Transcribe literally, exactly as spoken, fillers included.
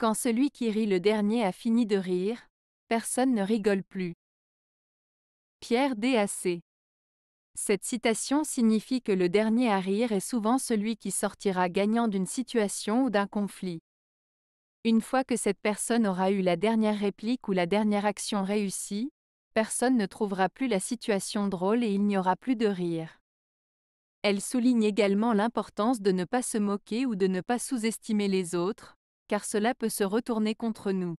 Quand celui qui rit le dernier a fini de rire, personne ne rigole plus. Pierre Dac. Cette citation signifie que le dernier à rire est souvent celui qui sortira gagnant d'une situation ou d'un conflit. Une fois que cette personne aura eu la dernière réplique ou la dernière action réussie, personne ne trouvera plus la situation drôle et il n'y aura plus de rire. Elle souligne également l'importance de ne pas se moquer ou de ne pas sous-estimer les autres, car cela peut se retourner contre nous.